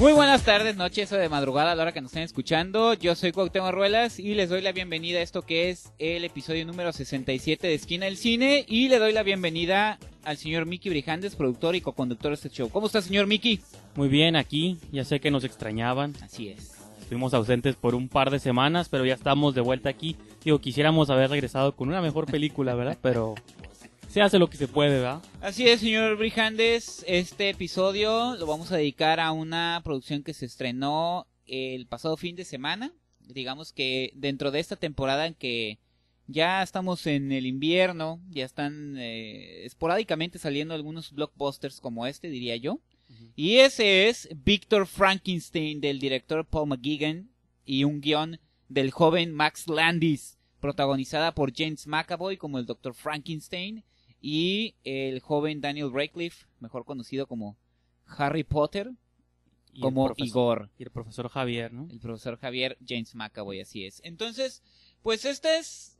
Muy buenas tardes, noches o de madrugada a la hora que nos estén escuchando. Yo soy Cuauhtémoc Ruelas y les doy la bienvenida a esto que es el episodio número 67 de Esquina del Cine. Y le doy la bienvenida al señor Miki Brijandez, productor y co-conductor de este show. ¿Cómo está, señor Miki? Muy bien, aquí. Ya sé que nos extrañaban. Así es. Estuvimos ausentes por un par de semanas, pero ya estamos de vuelta aquí. Digo, quisiéramos haber regresado con una mejor película, ¿verdad? Pero se hace lo que se puede, ¿verdad? Así es, señor Brijandez. Este episodio lo vamos a dedicar a una producción que se estrenó el pasado fin de semana. Digamos que dentro de esta temporada en que ya estamos en el invierno, ya están esporádicamente saliendo algunos blockbusters como este, diría yo. Uh-huh. Y ese es Víctor Frankenstein, del director Paul McGuigan, y un guión del joven Max Landis, protagonizada por James McAvoy como el Dr. Frankenstein, y el joven Daniel Radcliffe, mejor conocido como Harry Potter, y como el profesor, Igor. Y el profesor Javier, ¿no? El profesor Javier, James McAvoy, así es. Entonces, pues este es,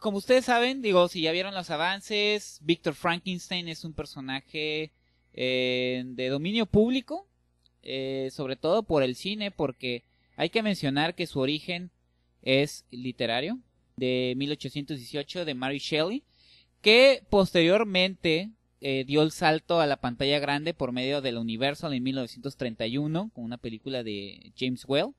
como ustedes saben, digo, si ya vieron los avances, Víctor Frankenstein es un personaje de dominio público, sobre todo por el cine, porque hay que mencionar que su origen es literario, de 1818, de Mary Shelley, que posteriormente dio el salto a la pantalla grande por medio del Universal en 1931 con una película de James Whale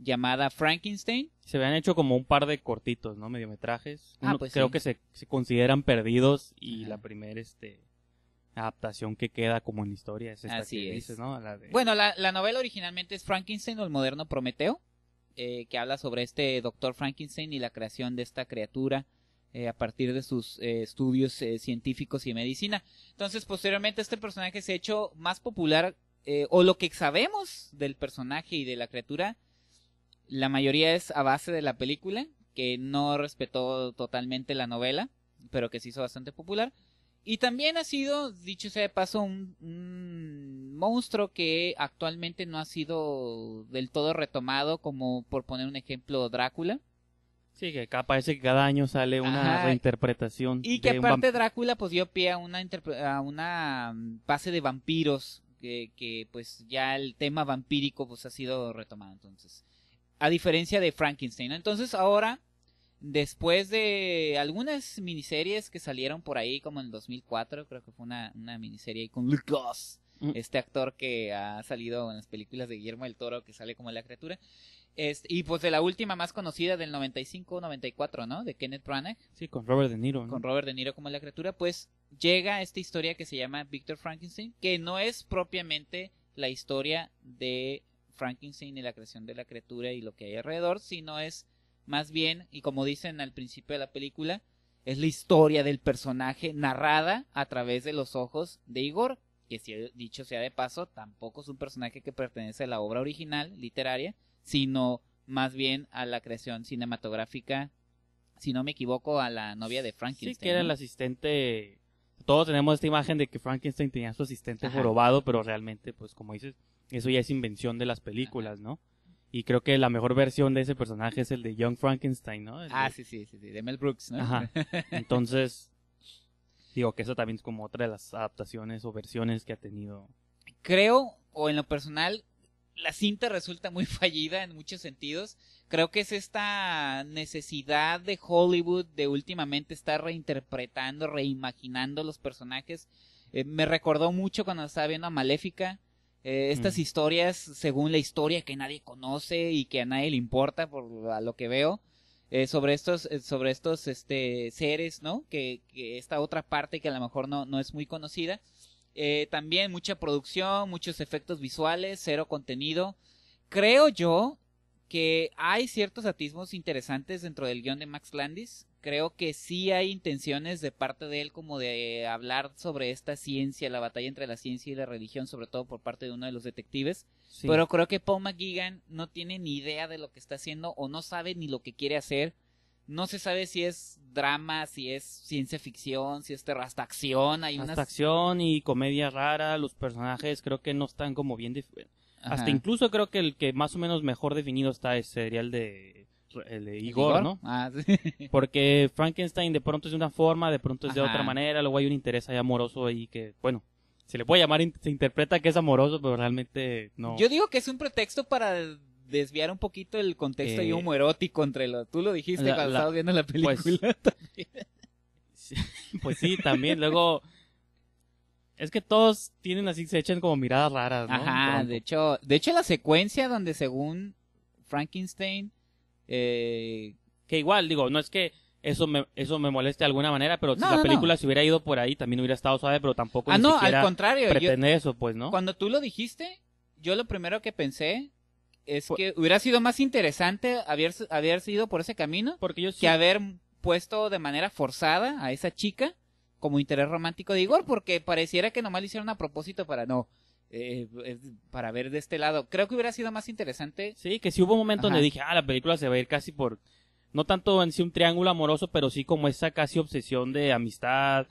llamada Frankenstein. Se habían hecho como un par de cortitos, ¿no? Mediometrajes. Pues creo sí, que se consideran perdidos, y ajá, la primera adaptación que queda como en historia es esta. Así que es. Dices, ¿no? Bueno, la novela originalmente es Frankenstein o el moderno Prometeo, que habla sobre este Dr. Frankenstein y la creación de esta criatura a partir de sus estudios científicos y medicina. Entonces, posteriormente, este personaje se ha hecho más popular, o lo que sabemos del personaje y de la criatura, la mayoría es a base de la película, que no respetó totalmente la novela, pero que se hizo bastante popular. Y también ha sido, dicho sea de paso, un monstruo que actualmente no ha sido del todo retomado, como por poner un ejemplo, Drácula. Sí, que acá parece que cada año sale una reinterpretación. Y que aparte Drácula pues dio pie a una base de vampiros, que pues ya el tema vampírico pues ha sido retomado, entonces, a diferencia de Frankenstein, ¿no? Entonces ahora, después de algunas miniseries que salieron por ahí como en el 2004, creo que fue una miniserie ahí con Lucas, este actor que ha salido en las películas de Guillermo del Toro, que sale como la criatura. Y pues de la última más conocida del 95-94, ¿no? De Kenneth Branagh. Sí, con Robert De Niro, ¿no? Con Robert De Niro como la criatura, pues llega esta historia que se llama Víctor Frankenstein, que no es propiamente la historia de Frankenstein y la creación de la criatura y lo que hay alrededor, sino es más bien, y como dicen al principio de la película, es la historia del personaje narrada a través de los ojos de Igor, que, si dicho sea de paso, tampoco es un personaje que pertenece a la obra original literaria, sino más bien a la creación cinematográfica, si no me equivoco, a la novia de Frankenstein. Sí, que era el asistente. Todos tenemos esta imagen de que Frankenstein tenía a su asistente jorobado, pero realmente, pues como dices, eso ya es invención de las películas, ajá, ¿no? Y creo que la mejor versión de ese personaje es el de Young Frankenstein, ¿no? Sí, de Mel Brooks, ¿no? Ajá. Entonces, digo que eso también es como otra de las adaptaciones o versiones que ha tenido. Creo, o en lo personal, la cinta resulta muy fallida en muchos sentidos. Creo que es esta necesidad de Hollywood de últimamente estar reinterpretando, reimaginando los personajes. Me recordó mucho cuando estaba viendo a Maléfica. Estas historias, según la historia, que nadie conoce y que a nadie le importa, por a lo que veo, sobre estos seres, ¿no? Que esta otra parte que a lo mejor no es muy conocida. También mucha producción, muchos efectos visuales, cero contenido. Creo yo que hay ciertos atismos interesantes dentro del guión de Max Landis. Creo que sí hay intenciones de parte de él como de hablar sobre esta ciencia, la batalla entre la ciencia y la religión, sobre todo por parte de uno de los detectives. Sí. Pero creo que Paul McGuigan no tiene ni idea de lo que está haciendo, o no sabe ni lo que quiere hacer. No se sabe si es drama, si es ciencia ficción, si es hasta acción. Hay hasta acción y comedia rara. Los personajes creo que no están como bien definidos. Hasta incluso creo que el que más o menos mejor definido está sería el de Igor, ¿no? Ah, sí. Porque Frankenstein de pronto es de una forma, de pronto es de otra manera. Luego hay un interés ahí amoroso ahí que, bueno, se le puede llamar, se interpreta que es amoroso, pero realmente no. Yo digo que es un pretexto para desviar un poquito el contexto y humo erótico entre los... Tú lo dijiste cuando estabas viendo la película. Pues sí, también. Luego... Es que todos tienen así, se echan como miradas raras, ¿no? Ajá, de hecho la secuencia donde según Frankenstein... que igual, digo, no es que eso me moleste de alguna manera, pero no, si la película se hubiera ido por ahí, también hubiera estado suave, pero tampoco ni siquiera al contrario, pretende eso, pues, ¿no? Cuando tú lo dijiste, yo lo primero que pensé es que hubiera sido más interesante haber ido por ese camino, porque yo sí, que haber puesto de manera forzada a esa chica como interés romántico de Igor, porque pareciera que nomás le hicieron a propósito para para ver de este lado. Creo que hubiera sido más interesante. Sí, que sí hubo un momento donde dije, la película se va a ir casi por, no tanto en sí un triángulo amoroso, pero sí como esa casi obsesión de amistad,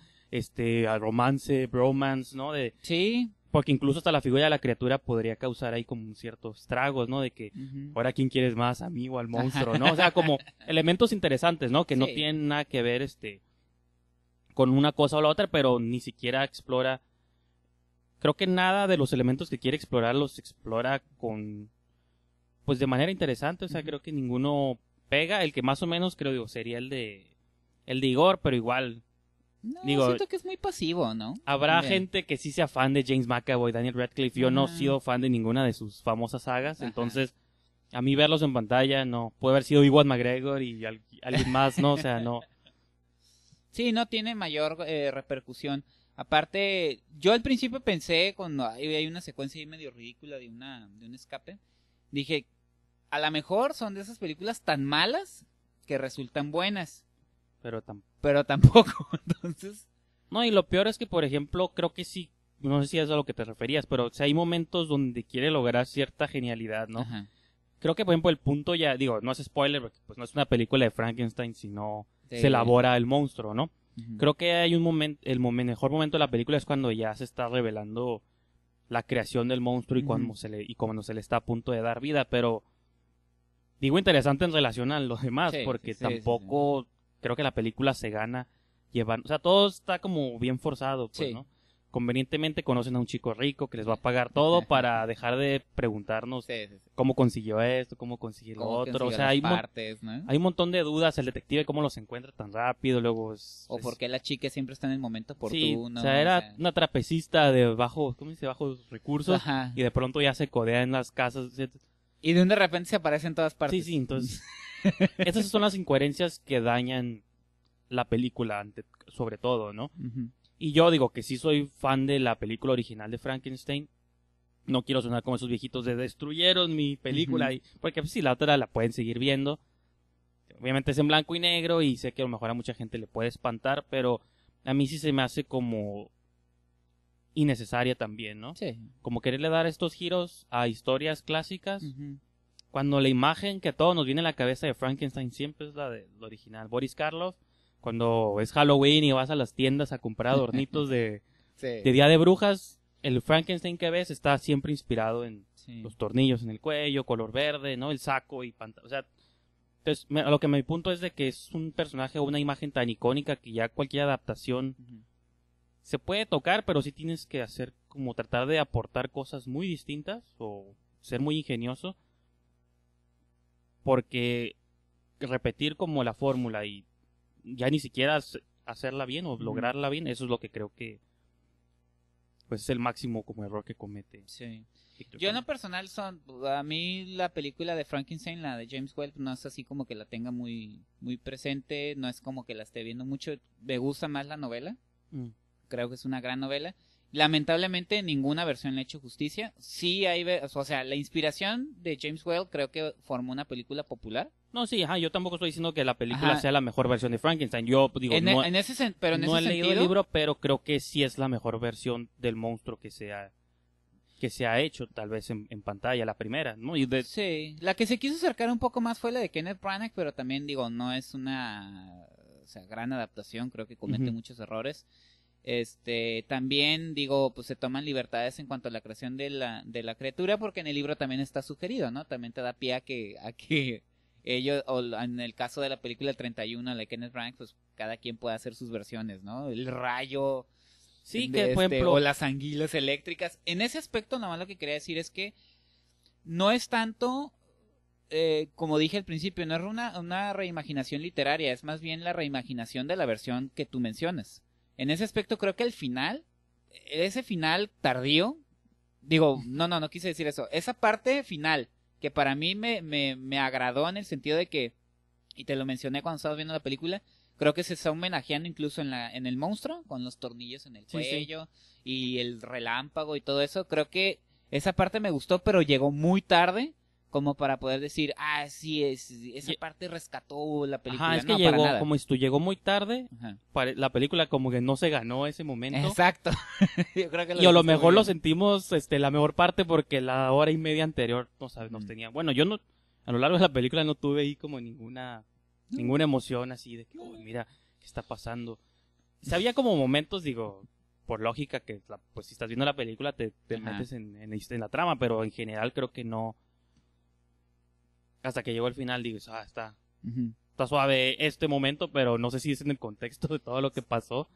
romance, bromance, ¿no? Sí. Porque incluso hasta la figura de la criatura podría causar ahí como ciertos tragos, ¿no? De que, ahora quién quieres más, a mí o al monstruo, ¿no? O sea, como elementos interesantes, ¿no? Que sí, no tienen nada que ver, con una cosa o la otra, pero ni siquiera explora, creo que nada de los elementos que quiere explorar los explora con, pues, de manera interesante, o sea, creo que ninguno pega, el que más o menos creo sería el de Igor, pero igual, no, digo, siento que es muy pasivo, ¿no? Habrá gente que sí sea fan de James McAvoy, Daniel Radcliffe, yo no he sido fan de ninguna de sus famosas sagas, entonces a mí verlos en pantalla, no, puede haber sido Ewan McGregor y alguien más, ¿no? O sea, no. Sí, no tiene mayor repercusión. Aparte, yo al principio pensé, cuando hay una secuencia ahí medio ridícula de un escape, dije, a lo mejor son de esas películas tan malas que resultan buenas. Pero tampoco, entonces... No, y lo peor es que, por ejemplo, creo que sí, no sé si es a lo que te referías, pero o sea, hay momentos donde quiere lograr cierta genialidad, ¿no? Ajá. Creo que, por ejemplo, el punto ya, digo, no es spoiler, porque pues no es una película de Frankenstein, sino... se elabora el monstruo, ¿no? Creo que hay un momento, mejor momento de la película es cuando ya se está revelando la creación del monstruo y cuando se le está a punto de dar vida, pero digo interesante en relación a los demás, porque tampoco creo que la película se gana llevando, o sea, todo está como bien forzado, pues, ¿no? Convenientemente conocen a un chico rico que les va a pagar todo para dejar de preguntarnos cómo consiguió esto, cómo consiguió lo otro. O sea, hay un montón de dudas. El detective, cómo los encuentra tan rápido. Luego por qué la chica siempre está en el momento oportuno. O sea, era una trapecista de bajos recursos. Ajá. Y de pronto ya se codea en las casas. Y de repente se aparece en todas partes. Sí, entonces. Esas son las incoherencias que dañan la película, sobre todo, ¿no? Y yo digo que sí soy fan de la película original de Frankenstein. No quiero sonar como esos viejitos de destruyeron mi película. Porque pues, sí, la otra la pueden seguir viendo. Obviamente es en blanco y negro y sé que a lo mejor a mucha gente le puede espantar. Pero a mí sí se me hace como innecesaria también, ¿no? Sí. Como quererle dar estos giros a historias clásicas. Cuando la imagen que a todos nos viene a la cabeza de Frankenstein siempre es la del original. Boris Karloff. Cuando es Halloween y vas a las tiendas a comprar adornitos de Día de Brujas, el Frankenstein que ves está siempre inspirado en los tornillos en el cuello, color verde, ¿no? El saco y pantalón. O sea, entonces, lo que me punto es de que es un personaje o una imagen tan icónica que ya cualquier adaptación se puede tocar, pero sí tienes que hacer como tratar de aportar cosas muy distintas o ser muy ingenioso, porque repetir como la fórmula y ya ni siquiera hacerla bien o lograrla bien, eso es lo que creo que pues es el máximo como error que comete. Sí. Yo en lo personal a mí la película de Frankenstein, la de James Whale, no es así como que la tenga muy muy presente, no es como que la esté viendo mucho, me gusta más la novela. Creo que es una gran novela. Lamentablemente ninguna versión le ha hecho justicia. Sí hay, o sea, la inspiración de James Whale creo que formó una película popular. No, sí, yo tampoco estoy diciendo que la película sea la mejor versión de Frankenstein. Yo digo, no he leído el libro, pero creo que sí es la mejor versión del monstruo que se ha hecho, tal vez en pantalla, la primera, ¿no? Y sí, la que se quiso acercar un poco más fue la de Kenneth Branagh, pero también digo, no es una gran adaptación, creo que comete muchos errores. También digo, pues se toman libertades en cuanto a la creación de la criatura, porque en el libro también está sugerido, ¿no? También te da pie a que ellos, o en el caso de la película 31, la de Kenneth Branagh, pues cada quien puede hacer sus versiones, ¿no? El rayo, Sí, que por ejemplo... O las anguilas eléctricas. En ese aspecto, nada más lo que quería decir es que no es tanto, como dije al principio, no es una reimaginación literaria, es más bien la reimaginación de la versión que tú mencionas. En ese aspecto creo que el final, ese final tardío, digo, no quise decir eso, esa parte final que para mí me agradó en el sentido de que, y te lo mencioné cuando estabas viendo la película, creo que se está homenajeando incluso en el monstruo, con los tornillos en el cuello, sí. Y el relámpago y todo eso, creo que esa parte me gustó, pero llegó muy tarde como para poder decir, ah, sí, esa parte rescató la película. Ajá, es que no, llegó, como si tú llegó muy tarde, la película como que no se ganó ese momento. Exacto. Yo creo que y a lo mejor lo sentimos la mejor parte porque la hora y media anterior nos tenía. Bueno, yo no, a lo largo de la película no tuve ahí como ninguna emoción así de que, uy, mira, ¿qué está pasando? Sabía como momentos, digo, por lógica, que pues si estás viendo la película te metes en la trama, pero en general creo que no. Hasta que llegó el final, digo, está suave este momento, pero no sé si es en el contexto de todo lo que pasó.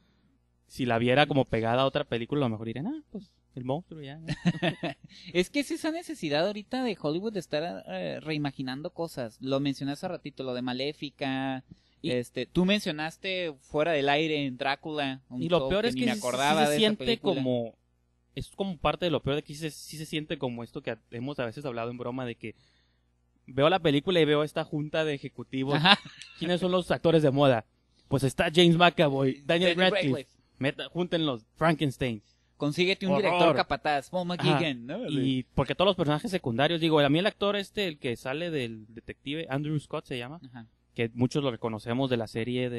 Si la viera como pegada a otra película, a lo mejor dirían, pues el monstruo ya. Es que es esa necesidad ahorita de Hollywood de estar reimaginando cosas. Lo mencioné hace ratito, lo de Maléfica. Y, tú mencionaste Fuera del Aire, en Drácula. Y lo peor es que sí se siente como... Es como parte de lo peor de que sí se siente como esto que hemos a veces hablado en broma de que veo la película y veo esta junta de ejecutivos. Ajá. ¿Quiénes son los actores de moda? Pues está James McAvoy, Daniel Radcliffe. Júntenlos, Frankenstein. Consíguete un director capataz, Paul McGuigan, ¿no? Y porque todos los personajes secundarios, digo, a mí el actor el que sale del detective, Andrew Scott se llama, ajá, que muchos lo reconocemos de la serie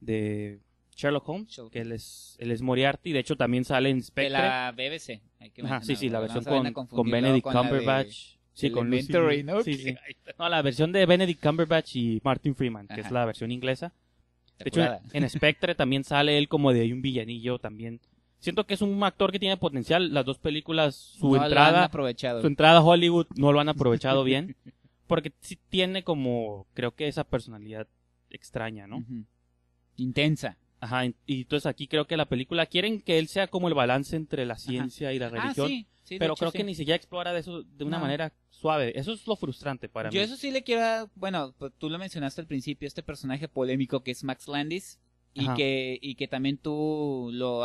de Sherlock Holmes, que él es Moriarty, de hecho también sale en Spectre. De la BBC. Hay que ajá, sí, la versión con Benedict Cumberbatch. Sí, con Elementary, ¿no? Sí, sí. No, la versión de Benedict Cumberbatch y Martin Freeman, ajá, que es la versión inglesa. De hecho, en Spectre también sale él como de un villanillo también. Siento que es un actor que tiene potencial. Las dos películas, su entrada a Hollywood no lo han aprovechado bien. Porque sí tiene como, creo que esa personalidad extraña, ¿no? Uh-huh. Intensa. Ajá, y entonces aquí creo que la película quieren que él sea como el balance entre la ciencia, ajá, y la religión. Sí. Sí, pero creo que ni siquiera explora de eso de una manera suave. Eso es lo frustrante para mí. Yo eso sí le quiero dar... Bueno, tú lo mencionaste al principio, este personaje polémico que es Max Landis. Y que también tú lo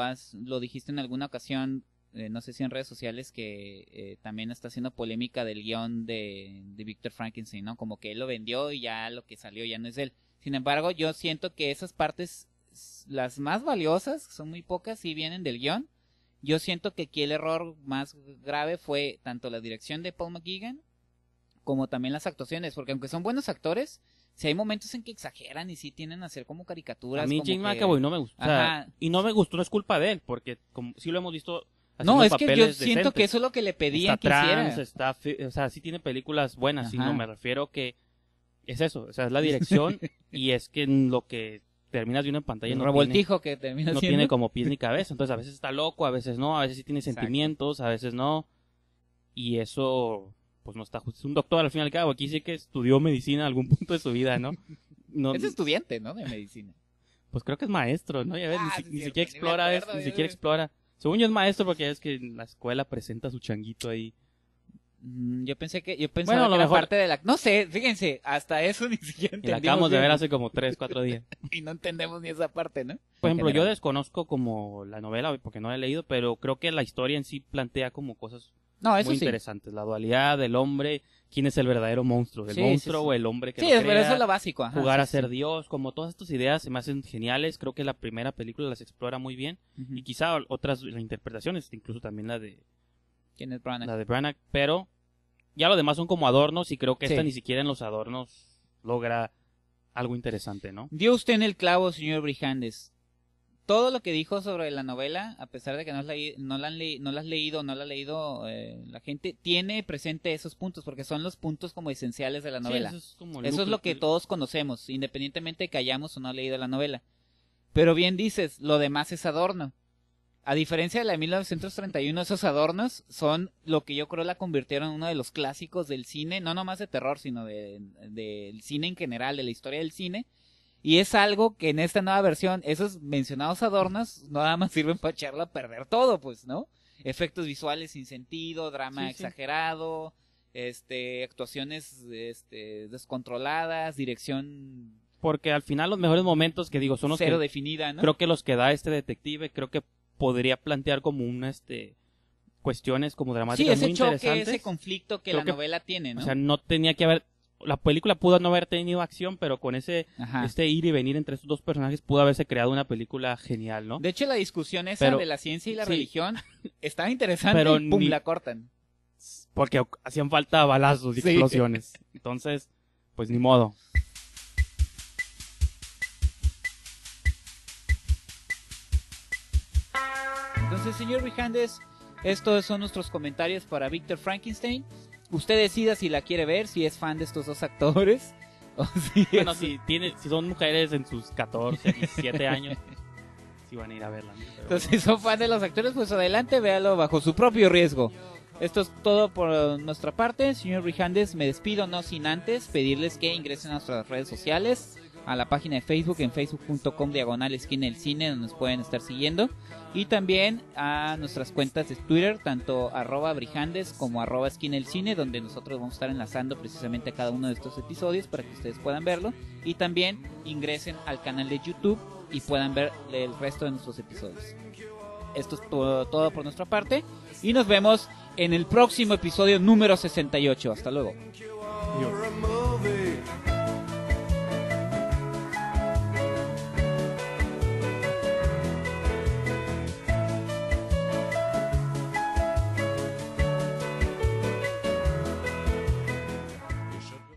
dijiste en alguna ocasión, no sé si en redes sociales, que también está haciendo polémica del guión de Víctor Frankenstein, ¿no? Como que él lo vendió y ya lo que salió ya no es él. Sin embargo, yo siento que esas partes, las más valiosas, que son muy pocas, sí vienen del guión. Yo siento que aquí el error más grave fue tanto la dirección de Paul McGuigan como también las actuaciones, porque aunque son buenos actores, si hay momentos en que exageran y sí tienden a hacer como caricaturas. A mí James McAvoy no me gustó. Ajá. Y no me gustó, no es culpa de él, porque como sí lo hemos visto haciendo papeles decentes. No, es que yo siento decentes. Que eso es lo que le pedían está que trans, hiciera. O sea, sí tiene películas buenas, sino me refiero que es eso, o sea, es la dirección y es que lo que terminas de una pantalla un no revoltijo tiene, que termina no siendo. Tiene como pies ni cabeza, entonces a veces está loco, a veces no, a veces sí tiene exacto. Sentimientos, a veces no, y eso pues no está justo. Es un doctor al fin y al cabo, aquí sí que estudió medicina a algún punto de su vida, ¿no? Es estudiante, ¿no? De medicina. Pues creo que es maestro, ¿no? Ya ves, ni siquiera explora. Según yo es maestro porque es que en la escuela presenta a su changuito ahí. Yo pensaba bueno, que era parte de la... No sé, fíjense, hasta eso ni siquiera entendimos. Y la acabamos de ver hace como 3-4 días. Y no entendemos ni esa parte, ¿no? Por ejemplo, yo desconozco como la novela, porque no la he leído, pero creo que la historia en sí plantea como cosas muy interesantes. La dualidad del hombre, quién es el verdadero monstruo, el monstruo o el hombre que lo crea. Pero eso es lo básico. Ajá, jugar a ser Dios, como todas estas ideas se me hacen geniales. Creo que la primera película las explora muy bien. Uh-huh. Y quizá otras interpretaciones, incluso también la de... Kenneth Branagh. La de Branagh, pero ya lo demás son como adornos y creo que esta ni siquiera en los adornos logra algo interesante, ¿no? Dio usted en el clavo, señor Brijandez. Todo lo que dijo sobre la novela, a pesar de que no la ha leído la gente, tiene presente esos puntos porque son los puntos como esenciales de la novela. Sí, eso es lo que todos conocemos, independientemente de que hayamos o no leído la novela. Pero bien dices, lo demás es adorno. A diferencia de la de 1931, esos adornos son lo que yo creo la convirtieron en uno de los clásicos del cine, no nomás de terror, sino del cine en general, de la historia del cine, Y es algo que en esta nueva versión, esos mencionados adornos nada más sirven para echarla a perder todo, pues, ¿no? Efectos visuales sin sentido, drama exagerado, actuaciones descontroladas, dirección... Porque al final los mejores momentos, que digo, son los cero definida, ¿no? Creo que los que da este detective, creo que podría plantear como una, cuestiones como dramáticas muy interesantes. Sí, ese choque, ese conflicto que creo la novela tiene, ¿no? O sea, no tenía que haber... La película pudo no haber tenido acción, pero con ese ir y venir entre estos dos personajes pudo haberse creado una película genial, ¿no? De hecho, la discusión esa de la ciencia y la religión estaba interesante, pero y pum, la cortan. Porque hacían falta balazos y explosiones. Entonces, pues ni modo. Entonces, señor Brijandez, estos son nuestros comentarios para Víctor Frankenstein. Usted decida si la quiere ver, si es fan de estos dos actores o si... Bueno, si son mujeres en sus 14, 17 años, si van a ir a verla. Entonces, si son fan de los actores, pues adelante, véalo bajo su propio riesgo. Esto es todo por nuestra parte. Señor Brijandez, me despido, no sin antes pedirles que ingresen a nuestras redes sociales, a la página de Facebook, en facebook.com/esquina del cine, donde nos pueden estar siguiendo. Y también a nuestras cuentas de Twitter, tanto @Brijandez como @esquinadelcine, donde nosotros vamos a estar enlazando precisamente a cada uno de estos episodios para que ustedes puedan verlo. Y también ingresen al canal de YouTube y puedan ver el resto de nuestros episodios. Esto es todo por nuestra parte y nos vemos en el próximo episodio número 68. Hasta luego.